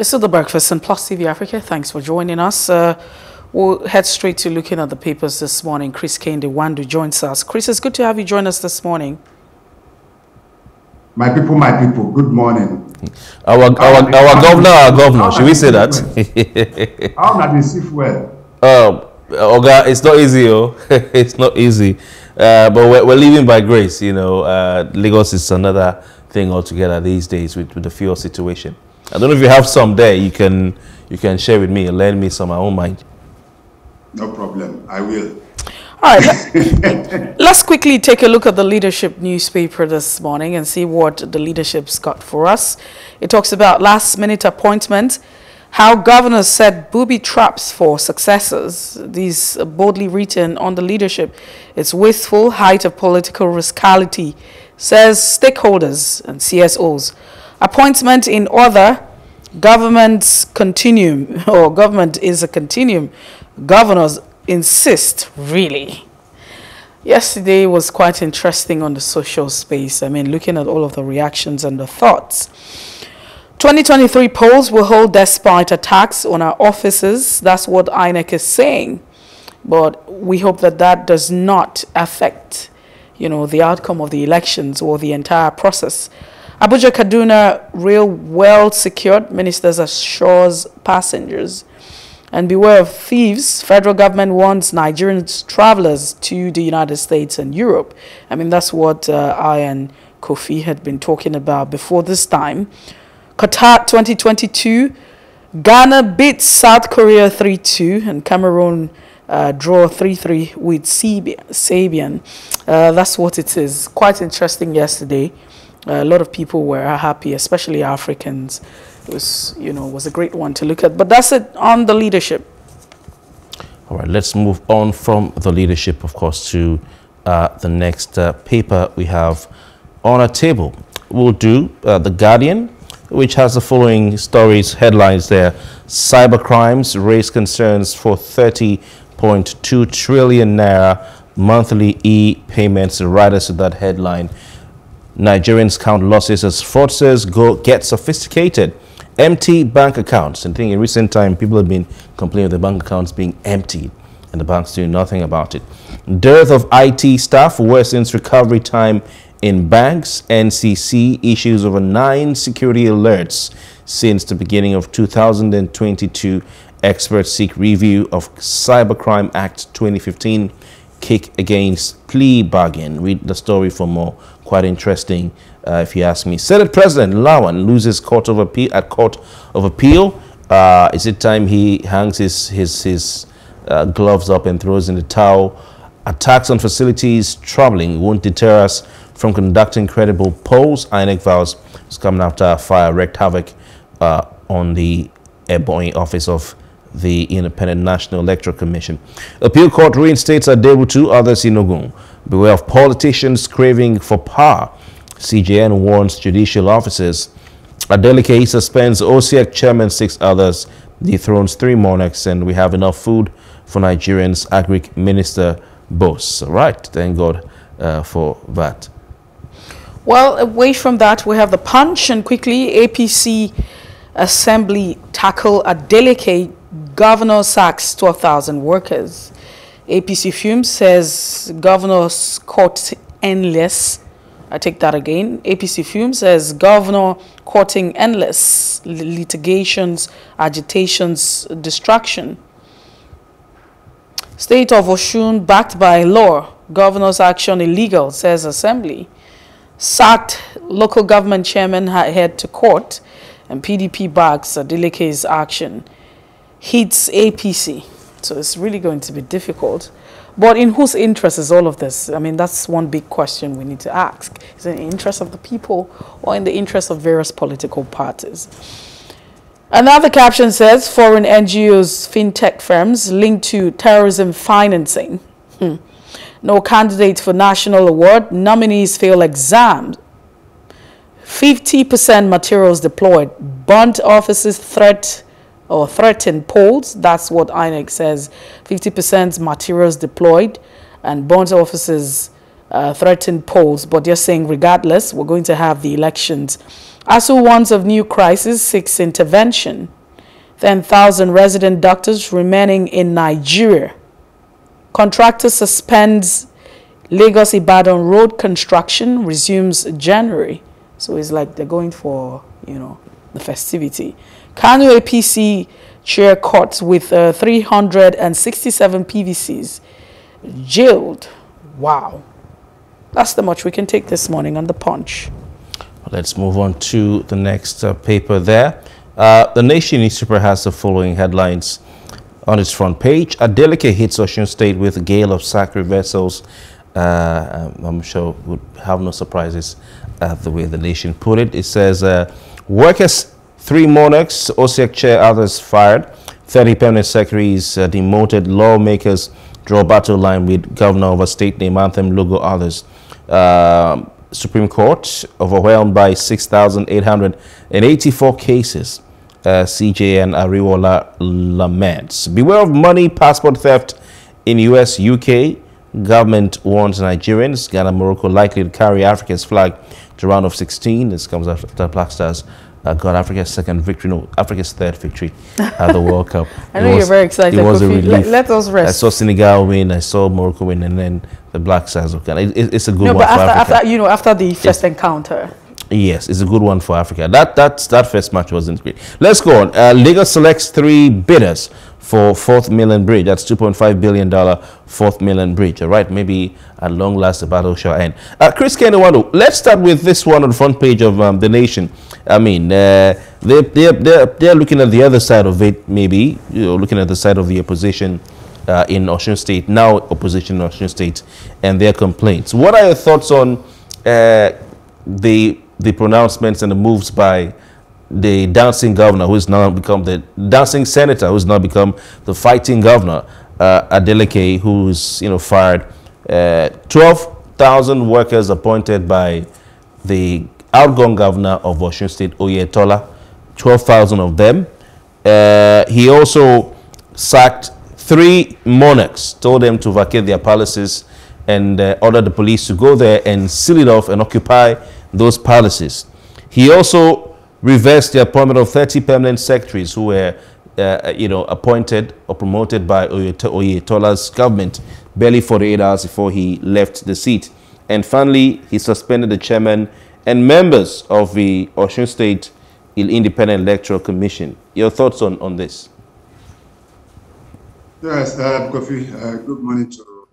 This is The Breakfast and PlusTV Africa. Thanks for joining us. We'll head straight to looking at the papers this morning. Chris Kehinde Nwandu joins us. Chris, it's good to have you join us this morning. My people, good morning. Our governor, should we say that? How not receive well? Oga, it's not easy, oh. It's not easy. But we're living by grace, you know. Lagos is another thing altogether these days with the fuel situation. I don't know if you have some there you can share with me and lend me some of my own mind. No problem, I will. All right, let's quickly take a look at the Leadership newspaper this morning and see what the Leadership's got for us. It talks about last-minute appointment, how governors set booby traps for successors. These are boldly written on the Leadership. It's wasteful, height of political rascality, says stakeholders and CSOs. Appointment in order, government's continuum, or government is a continuum. Governors insist, really. Yesterday was quite interesting on the social space. I mean, looking at all of the reactions and the thoughts. 2023 polls will hold despite attacks on our offices. That's what INEC is saying. But we hope that that does not affect, you know, the outcome of the elections or the entire process. Abuja-Kaduna rail well secured. Ministers assures passengers. And beware of thieves. Federal government warns Nigerian travelers to the United States and Europe. I mean, that's what I and Kofi had been talking about before this time. Qatar 2022. Ghana beats South Korea 3-2. And Cameroon draw 3-3 with Sabian. That's what it is. Quite interesting yesterday. A lot of people were happy, especially Africans. It was a great one to look at. But that's it on the Leadership. All right, let's move on from the Leadership, of course, to the next paper we have on our table. We'll do The Guardian, which has the following stories, headlines there. Cybercrimes raise concerns for 30.2 trillion naira monthly e-payments. Right as to that headline. Nigerians count losses as fraudsters get sophisticated. Empty bank accounts. And I think in recent time, people have been complaining of the bank accounts being emptied and the banks doing nothing about it. Dearth of IT staff worsens recovery time in banks. NCC issues over 9 security alerts since the beginning of 2022. Experts seek review of Cybercrime Act 2015. Kick against plea bargain. Read the story for more. Quite interesting, if you ask me. Senate President Lawan loses court of appeal. Is it time he hangs his gloves up and throws in the towel? Attacks on facilities troubling won't deter us from conducting credible polls. INEC vows is coming after a fire wreaked havoc on the Ebonyi office of the Independent National Electoral Commission. Appeal court reinstates Adebutu, others in Ogun. Beware of politicians craving for power. CJN warns judicial officers. Adeleke suspends OSEC chairman, 6 others, dethrones 3 monarchs, and we have enough food for Nigerians, Agric Minister boasts. All right, thank God for that. Well, away from that, we have the Punch, and quickly, APC Assembly tackle Adeleke. Governor sacks 12,000 workers. APC Fume says governor's court endless. I take that again. APC Fume says governor courting endless litigations, agitations, distraction. State of Osun backed by law. Governor's action illegal, says Assembly. Sacked local government chairman head to court. And PDP backs Adeleke's action. Hits APC. So it's really going to be difficult. But in whose interest is all of this? I mean, that's one big question we need to ask. Is it in the interest of the people or in the interest of various political parties? Another caption says, foreign NGOs, fintech firms linked to terrorism financing. No candidate for national award. Nominees fail exams. 50% materials deployed. Burnt offices threatened polls. That's what INEC says. 50% materials deployed and burnt offices threatened polls, but they're saying regardless, we're going to have the elections. ASU warns of new crisis, seeks intervention. 10,000 resident doctors remaining in Nigeria. Contractor suspends Lagos-Ibadan road construction, resumes January. So it's like they're going for, you know, the festivity. Kano APC chair courts with 367 PVCs jailed. Wow. That's the much we can take this morning on The Punch. Let's move on to the next paper there. The Nation newspaper has the following headlines on its front page. Adeleke hits Osun State with a gale of sack reversals. I'm sure would have no surprises the way the Nation put it. It says, workers, three monarchs, OSEC chair, others fired, 30 permanent secretaries demoted, lawmakers draw battle line with governor over state name anthem, logo, others. Supreme Court overwhelmed by 6,884 cases. CJN Ariwola laments. Beware of money, passport theft in US, UK. Government warns Nigerians. Ghana, Morocco likely to carry Africa's flag to round of 16. This comes after Black Stars got Africa's second victory, no, Africa's third victory at the World Cup. I know you're very excited. It was a relief. Let us rest. I saw Senegal win, I saw Morocco win, and then the Black Stars of Ghana. It's a good one for Africa. After, you know, after the first encounter. Yes, it's a good one for Africa. That first match wasn't great. Let's go on. Lagos selects three bidders for Fourth Millen Bridge. That's $2.5 billion Fourth Millen Bridge. All right, maybe at long last the battle shall end. Chris Kehinde Nwandu, let's start with this one on the front page of The Nation. I mean, they're looking at the other side of it, maybe, you know, looking at the side of the opposition in Osun State, now opposition in Osun State, and their complaints. What are your thoughts on the pronouncements and the moves by the dancing governor, who has now become the dancing senator, who has now become the fighting governor, Adeleke, who's, you know, fired 12,000 workers appointed by the outgoing governor of Osun State, Oyetola, 12,000 of them. He also sacked three monarchs, told them to vacate their palaces, and ordered the police to go there and seal it off and occupy those palaces. He also reversed the appointment of 30 permanent secretaries who were, you know, appointed or promoted by Oyetola's government barely 48 hours before he left the seat. And finally, he suspended the chairman and members of the Osun State Independent Electoral Commission. Your thoughts on this? Yes, Kofi, good morning to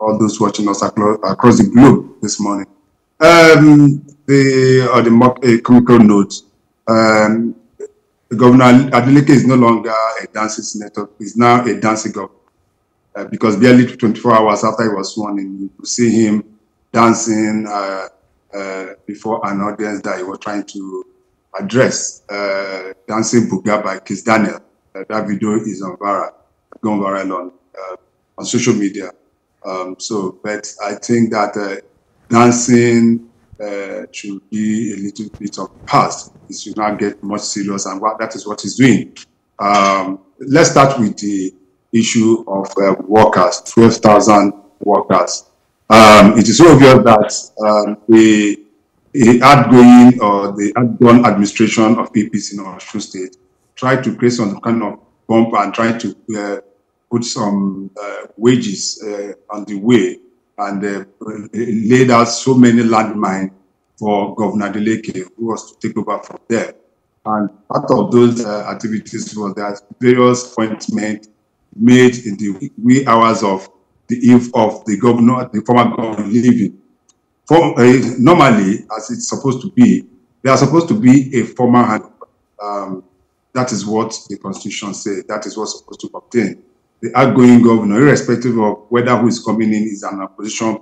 all those watching us across the globe this morning. On a comical note, Governor Adeleke is no longer a dancing senator, he's now a dancing governor. Because barely 24 hours after he was sworn in, you could see him dancing before an audience that he was trying to address, Dancing Buga by Kiss Daniel. That video is on viral, going viral on social media. But I think that dancing should be a little bit of past. It should not get much serious, and that is what he's doing. Let's start with the issue of workers, 12,000 workers. It is obvious that the outgoing or the outgoing administration of APC in Osun State tried to create some kind of bump and tried to put some wages on the way, and laid out so many landmines for Governor Adeleke, who was to take over from there. And part of those activities was that various appointments made in the wee hours of the eve of the governor, the former governor leaving. Normally, as it's supposed to be, they are supposed to be a formal handover. That is what the Constitution says. That is what's supposed to obtain. The outgoing governor, irrespective of whether who is coming in is an opposition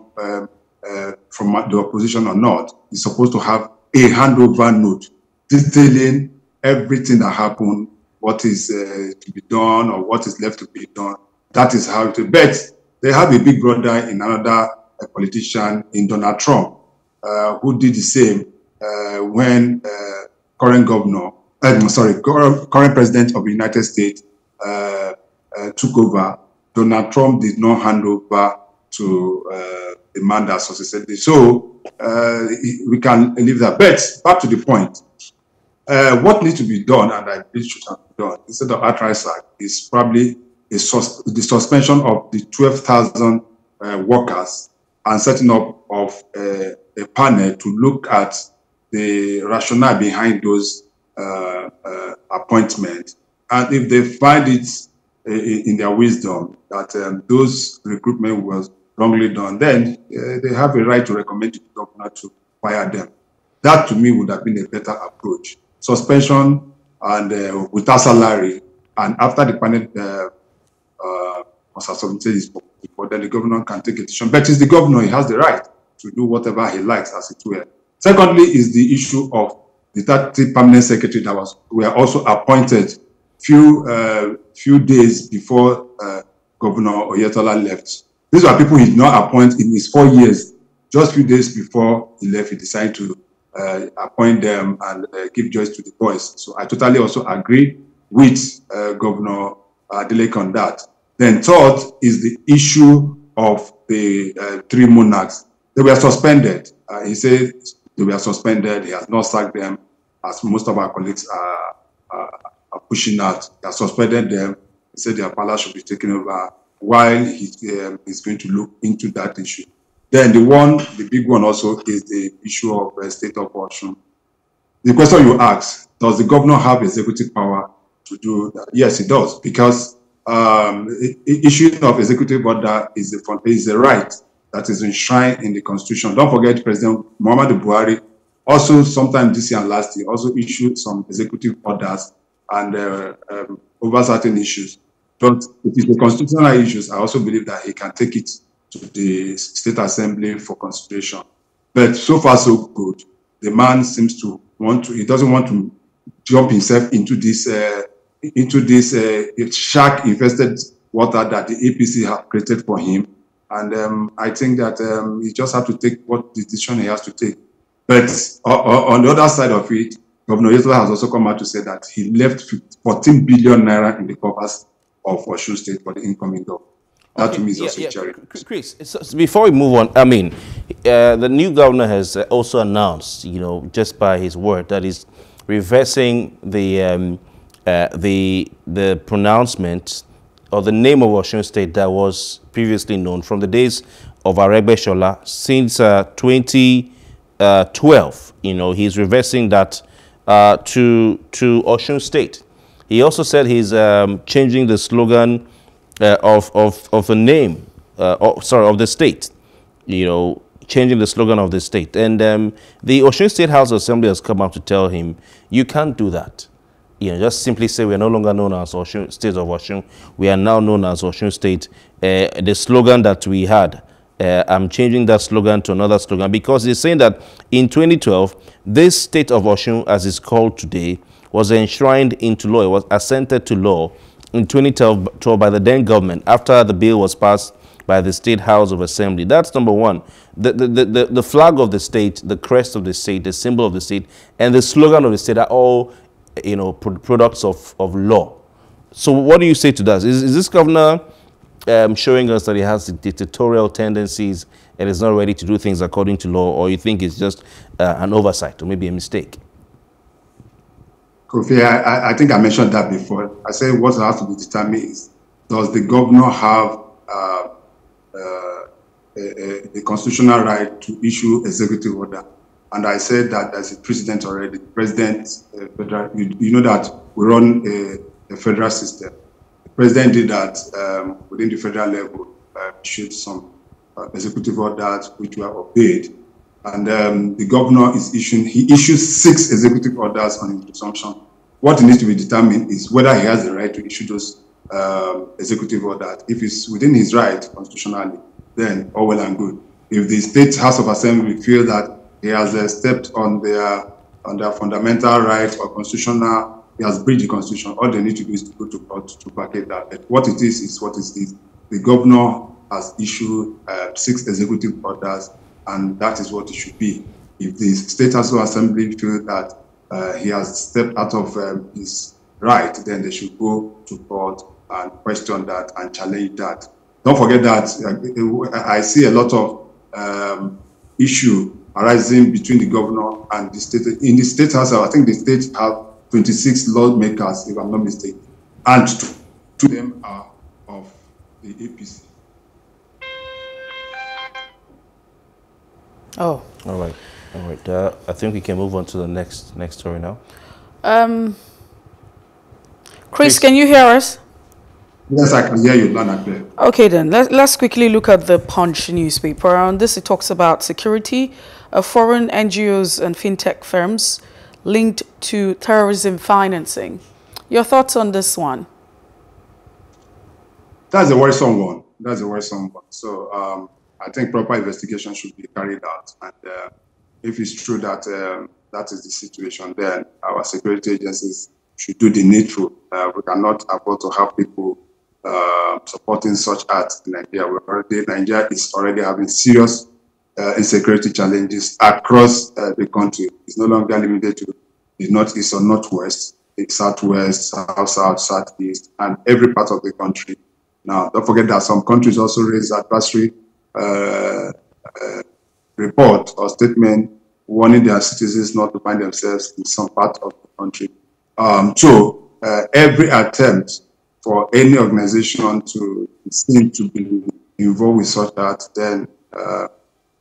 from the opposition or not, is supposed to have a handover note detailing everything that happened, what is to be done or what is left to be done. That is how to bet. They have a big brother in another politician, in Donald Trump, who did the same when current governor, current president of the United States took over. Donald Trump did not hand over to a man that succeeded. So we can leave that. But back to the point, what needs to be done, and I believe should have been done instead of outright sack, is probably the suspension of the 12,000 workers and setting up of a panel to look at the rationale behind those appointments. And if they find it in their wisdom that those recruitment was wrongly done, then they have a right to recommend to the governor to fire them. That, to me, would have been a better approach. Suspension and without salary, and after the panel then the governor can take a decision. But it's the governor, he has the right to do whatever he likes, as it were. Secondly, is the issue of the 30 permanent secretary that were also appointed few days before Governor Oyetola left. These are people he did not appoint in his 4 years. Just few days before he left, he decided to appoint them and give joy to the boys. So I totally also agree with Governor Adeleke on that. Then third is the issue of the 3 monarchs. They were suspended. He said they were suspended. He has not sacked them, as most of our colleagues are pushing out. They have suspended them. He said their palace should be taken over while he's going to look into that issue. Then the big one also is the issue of state of Osun. The question you ask, does the governor have executive power to do that? Yes, he does, because issuing of executive order is a right that is enshrined in the Constitution. Don't forget, President Muhammad Buhari also, sometime this year and last year, also issued some executive orders and over certain issues. But it is the constitutional issues. I also believe that he can take it to the State Assembly for consideration. But so far, so good. The man seems to want to, he doesn't want to jump himself into this shark-infested water that the APC have created for him. And I think that he just has to take what decision he has to take. But on the other side of it, Governor Yesumike has also come out to say that he left 14 billion naira in the coffers of Osun State for the incoming government. That to me is also charity. Chris, so before we move on, I mean, the new governor has also announced, you know, just by his word, that he's reversing the pronouncement or the name of Osun State that was previously known from the days of Aregbeshola since 2012. You know, he's reversing that to Osun State. He also said he's changing the slogan of the name, of the state. You know, changing the slogan of the state. And the Osun State House Assembly has come out to tell him, you can't do that. You know, just simply say we are no longer known as Osun State of Osun. We are now known as Osun State. The slogan that we had, I'm changing that slogan to another slogan, because he's saying that in 2012, this state of Osun, as it's called today, was enshrined into law. It was assented to law in 2012 by the then government after the bill was passed by the State House of Assembly. That's number one. The flag of the state, the crest of the state, the symbol of the state, and the slogan of the state are all, you know, products of law. So what do you say to that? Is this governor showing us that he has dictatorial tendencies and is not ready to do things according to law, or you think it's just an oversight or maybe a mistake? Kofi, I think I mentioned that before. I said what has to be determined is, does the governor have the constitutional right to issue executive order? And I said that as a president already, you know that we run a federal system. The president did that within the federal level, issued some executive orders which were obeyed. And the governor is issuing, he issues 6 executive orders on his presumption. What needs to be determined is whether he has the right to issue those executive orders. If it's within his right constitutionally, then all well and good. If the State House of Assembly feels that he has stepped on their fundamental rights or constitutional, he has breached the constitution, all they need to do is to go to court to vacate that. But what it is what it is. The governor has issued 6 executive orders, and that is what it should be. If the State House of Assembly feels that he has stepped out of his right, then they should go to court and question that and challenge that. Don't forget that I see a lot of issue arising between the governor and the state. In the state house, I think the state have 26 lawmakers, if I'm not mistaken, and two of them are of the APC. Oh. All right. All right. I think we can move on to the next story now. Chris, can you hear us? Yes, I can hear you loud and clear. Okay, then. Let's quickly look at the Punch newspaper. On this, it talks about security, foreign NGOs and fintech firms linked to terrorism financing. Your thoughts on this one? That's a worrisome one. That's a worrisome one. So I think proper investigation should be carried out. And if it's true that that is the situation, then our security agencies should do the needful. We cannot afford to have people supporting such acts in Nigeria. Nigeria is already having serious insecurity challenges across the country. It's no longer limited to the northeast or northwest, the southwest, south, southeast, and every part of the country. Now, don't forget that some countries also raise advisory report or statement warning their citizens not to find themselves in some part of the country. So every attempt for any organization to seem to be involved with such that, then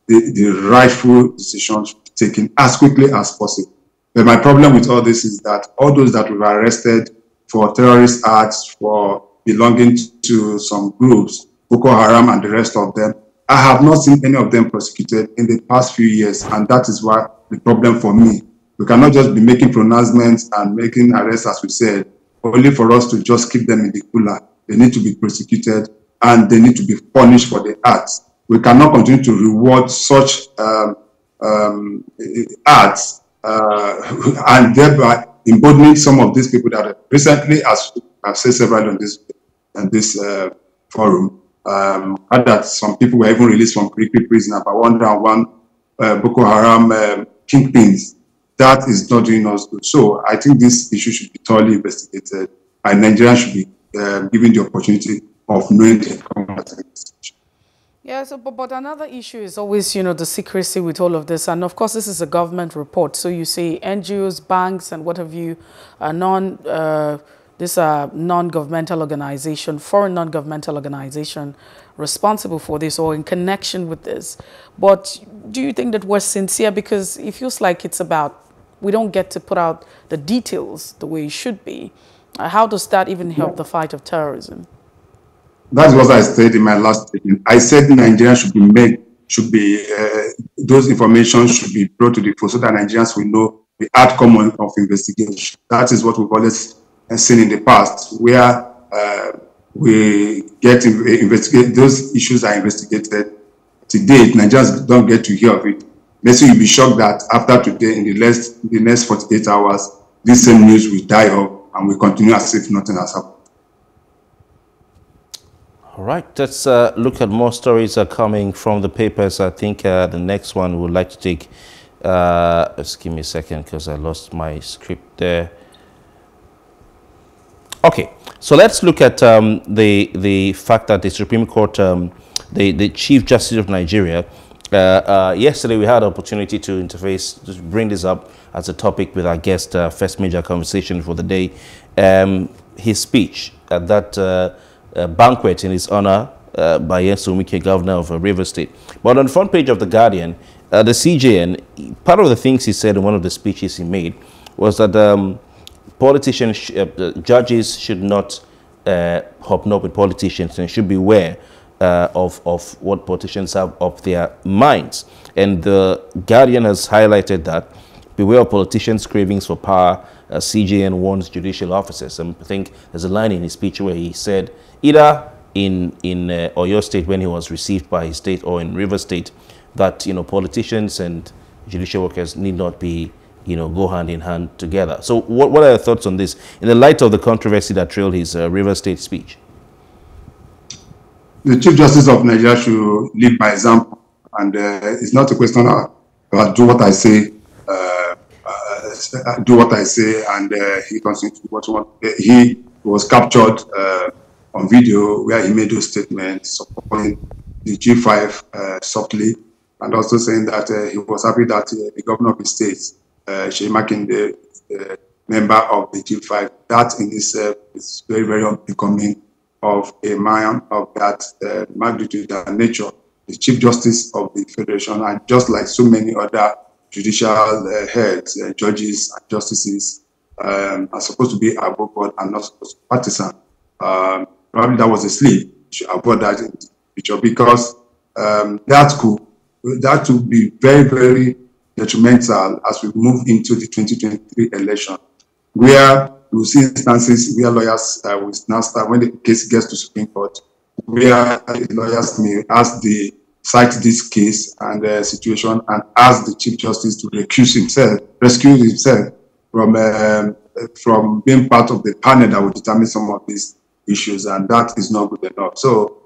the rightful decisions should be taken as quickly as possible. But my problem with all this is that all those that were arrested for terrorist acts, for belonging to some groups, Boko Haram and the rest of them, I have not seen any of them prosecuted in the past few years, and that is why the problem for me. We cannot just be making pronouncements and making arrests, as we said, only for us to just keep them in the cooler. They need to be prosecuted and they need to be punished for the acts. We cannot continue to reward such acts and thereby emboldening some of these people that recently, as I've said several on this forum, heard that some people were even released from Kirikiri prison about 101 Boko Haram kingpins. That is not doing us good. So I think this issue should be thoroughly investigated, and Nigerians should be given the opportunity of knowing the combatants. Yeah, so, but another issue is always, you know, the secrecy with all of this. And of course, this is a government report. So you see NGOs, banks, and what have you, these are non-governmental organization, foreign non-governmental organization responsible for this or in connection with this. But do you think that we're sincere? Because it feels like it's about, we don't get to put out the details the way it should be. How does that even help the fight of terrorism? That's what I said in my last statement. I said Nigerians should be those information should be brought to the fore so that Nigerians will know the outcome of investigation. That is what we've always seen in the past, where we get investigate those issues are investigated. To date, Nigerians don't get to hear of it. Maybe you'll be shocked that after today, in the next 48 hours, this same news will die off and we continue as if nothing has happened. All right, let's look at more stories that are coming from the papers. I think the next one we'd like to take, just give me a second because I lost my script there. Okay, so let's look at the fact that the Supreme Court, the Chief Justice of Nigeria, yesterday we had an opportunity to interface, to bring this up as a topic with our guest, first major conversation for the day. His speech at that banquet in his honor by Yesumike, governor of Rivers State. But on the front page of The Guardian, the CJN, part of the things he said in one of the speeches he made was that politicians, judges should not hobnob with politicians and should be aware of what politicians have up their minds. And The Guardian has highlighted that. Beware of politicians' cravings for power, CJN warns judicial officers. And I think there's a line in his speech where he said, either in Oyo State when he was received by his state, or in Rivers State, that, you know, politicians and judicial workers need not be, you know, go hand in hand together. So what are your thoughts on this in the light of the controversy that trailed his Rivers State speech? The Chief Justice of Nigeria should lead by example, and it's not a question about do what I say. Do what I say, and he continues to do what he wants. He was captured on video where he made those statements supporting the G5 softly, and also saying that he was happy that the governor of the state, Yesumike, the member of the G5, that in itself is very, very unbecoming of a man of that magnitude and nature, the Chief Justice of the Federation, and just like so many other judicial heads, judges and justices are supposed to be above board and not supposed to be partisan. Probably that was a slip. You should avoid that in the future, because that could be very, very detrimental as we move into the 2023 election, where we'll see instances where lawyers will now start, when the case gets to Supreme Court, where lawyers may ask the cite this case and the situation and ask the Chief Justice to rescue himself from being part of the panel that will determine some of these issues, and that is not good enough. So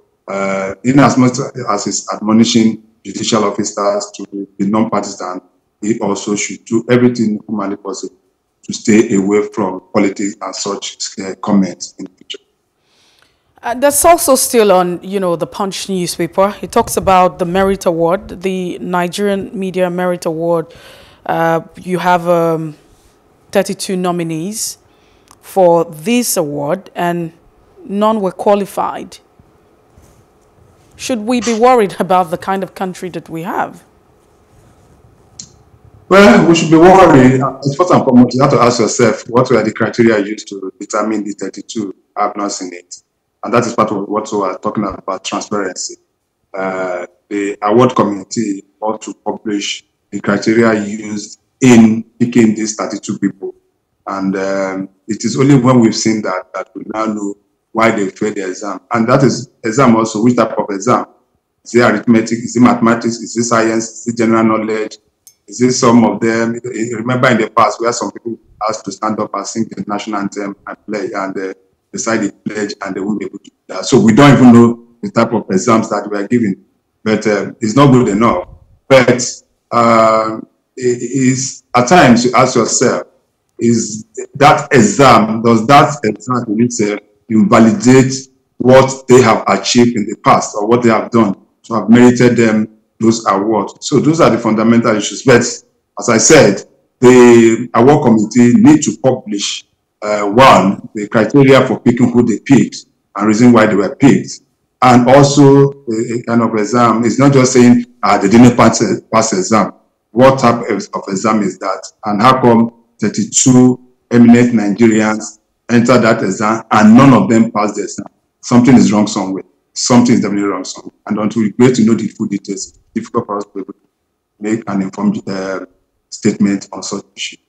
in as much as it's admonishing judicial officers to be non-partisan, he also should do everything humanly possible to stay away from politics and such comments in the future. That's also still on, you know, the Punch newspaper. It talks about the Merit Award, the Nigerian Media Merit Award. You have 32 nominees for this award, and none were qualified. Should we be worried about the kind of country that we have? Well, we should be worried. First and foremost, you have to ask yourself, what were the criteria used to determine the 32? I've not seen it. And that is part of what we are talking about, transparency. The award committee ought to publish the criteria used in picking these 32 people. And it is only when we've seen that that we now know why they failed the exam. And that is exam also, which type of exam? Is it arithmetic? Is it mathematics? Is it science? Is it general knowledge? Is it some of them? Remember in the past where some people asked to stand up and sing the national anthem and play, and decide the pledge, and they won't be able to do that. So we don't even know the type of exams that we are giving, but it's not good enough. But it is, at times you ask yourself, is that exam, does that exam in itself invalidate what they have achieved in the past or what they have done to have merited them those awards? So those are the fundamental issues. But as I said, the award committee need to publish one, the criteria for picking who they picked and reason why they were picked, and also a kind of exam. It's not just saying they didn't pass exam. What type of exam is that, and how come 32 eminent Nigerians entered that exam and none of them passed the exam? Something is wrong somewhere. Something is definitely wrong somewhere. And until we get to know the full details, it's difficult for us to be able to make an informed statement on such issues.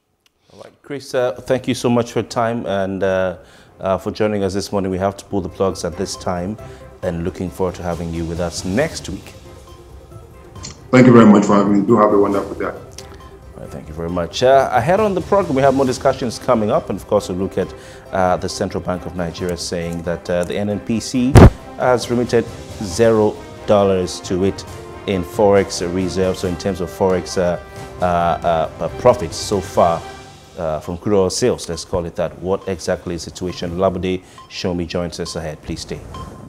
All right, Chris, thank you so much for your time and for joining us this morning. We have to pull the plugs at this time, and looking forward to having you with us next week. Thank you very much for having me. Do have a wonderful day. All right, thank you very much. Ahead on the program, we have more discussions coming up, and of course, we'll look at the Central Bank of Nigeria saying that the NNPC has remitted $0 to it in Forex reserves. So in terms of Forex profits so far, from crude oil sales, let's call it that. What exactly is the situation? Labode Showmi joins us ahead. Please stay.